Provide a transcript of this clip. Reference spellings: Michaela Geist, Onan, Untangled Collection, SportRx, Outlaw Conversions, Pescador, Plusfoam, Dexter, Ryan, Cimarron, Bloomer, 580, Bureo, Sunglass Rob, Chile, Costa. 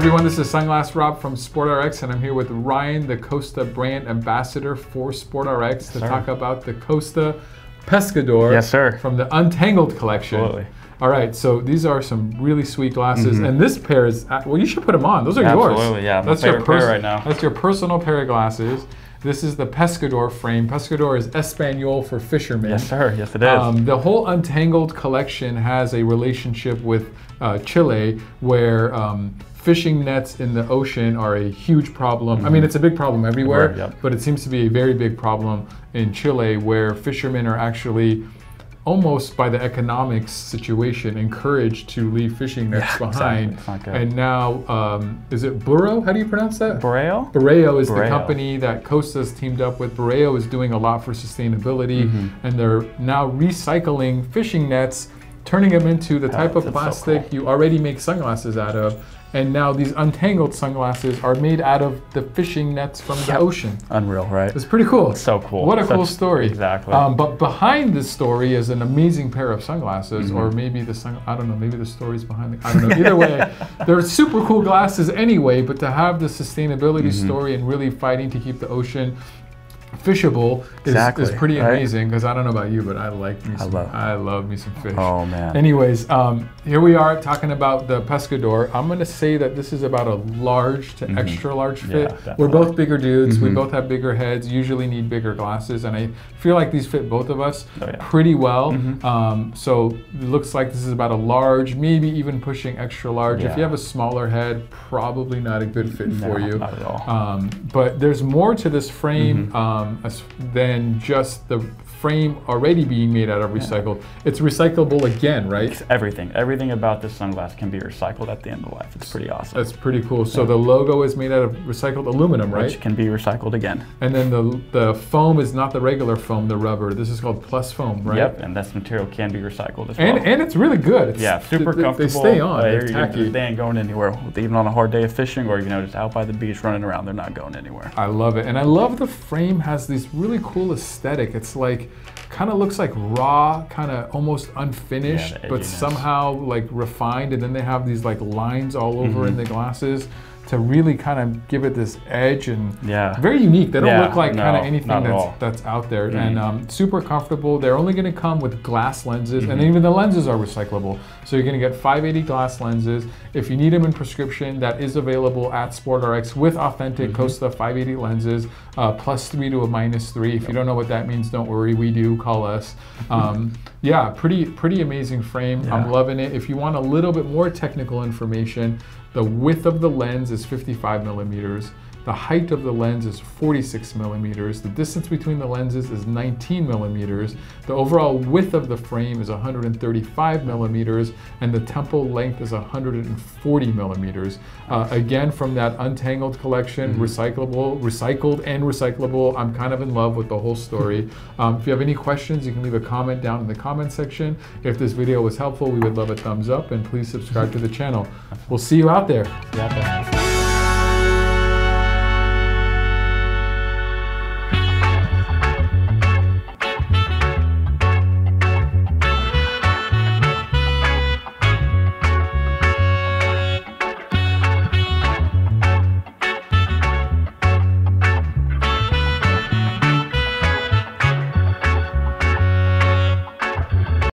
everyone, this is Sunglass Rob from SportRx, and I'm here with Ryan, the Costa brand ambassador for SportRx, yes, to talk about the Costa Pescador from the Untangled Collection. Absolutely. All right, so these are some really sweet glasses, and this pair is, well, you should put them on. Those are yours. Absolutely, yeah. That's my favorite pair right now. That's your personal pair of glasses. This is the Pescador frame. Pescador is Espanol for fishermen. Yes, sir. Yes, it is. The whole Untangled collection has a relationship with Chile, where fishing nets in the ocean are a huge problem. I mean, it's a big problem everywhere, but it seems to be a very big problem in Chile, where fishermen are actually almost by the economics situation encouraged to leave fishing nets behind. Exactly. And now, is it Bureo? How do you pronounce that? Bureo? Bureo is the company that Costa's teamed up with. Bureo is doing a lot for sustainability, and they're now recycling fishing nets, turning them into the type of plastic you already make sunglasses out of. And now these Untangled sunglasses are made out of the fishing nets from the ocean. Unreal, right? It's pretty cool. It's so cool. What a cool story. Exactly. But behind this story is an amazing pair of sunglasses, or maybe the I don't know, maybe the story's behind the, I don't know. Either way, they're super cool glasses anyway, but to have the sustainability story and really fighting to keep the ocean fishable is pretty amazing, because I don't know about you, but I like me some, I love me some fish. Oh man. Anyways, here we are talking about the Pescador. I'm gonna say that this is about a large to extra large fit. Yeah, we're both bigger dudes, we both have bigger heads, usually need bigger glasses, and I feel like these fit both of us pretty well. So it looks like this is about a large, maybe even pushing extra large. If you have a smaller head, probably not a good fit for you. Not at all. But there's more to this frame. Than just the frame already being made out of recycled. It's recyclable again, right? It's everything. Everything about this sunglass can be recycled at the end of life. It's pretty awesome. That's pretty cool. So the logo is made out of recycled aluminum, right? Which can be recycled again. And then the foam is not the regular foam, the rubber. This is called Plusfoam, right? Yep, and this material can be recycled as well. And it's really good. It's, super comfortable. They stay on. They're tacky. They ain't going anywhere. Even on a hard day of fishing, or just out by the beach running around, they're not going anywhere. I love it. And I love the frame has this really cool aesthetic. It's like, kind of looks like raw, kind of almost unfinished, but somehow like refined. And then they have these like lines all over in the glasses to really kind of give it this edge, and very unique. They don't look like kind of anything that's out there. And super comfortable. They're only gonna come with glass lenses, and even the lenses are recyclable. So you're gonna get 580 glass lenses. If you need them in prescription, that is available at SportRx with authentic Costa 580 lenses, +3 to a -3. If you don't know what that means, don't worry, we do, call us. Yeah, pretty amazing frame. I'm loving it. If you want a little bit more technical information, the width of the lens is 55 millimeters. The height of the lens is 46 millimeters. The distance between the lenses is 19 millimeters. The overall width of the frame is 135 millimeters, and the temple length is 140 millimeters. Again, from that Untangled collection, recyclable. I'm kind of in love with the whole story. If you have any questions, you can leave a comment down in the comment section. If this video was helpful, we would love a thumbs up, and please subscribe to the channel. We'll see you out there.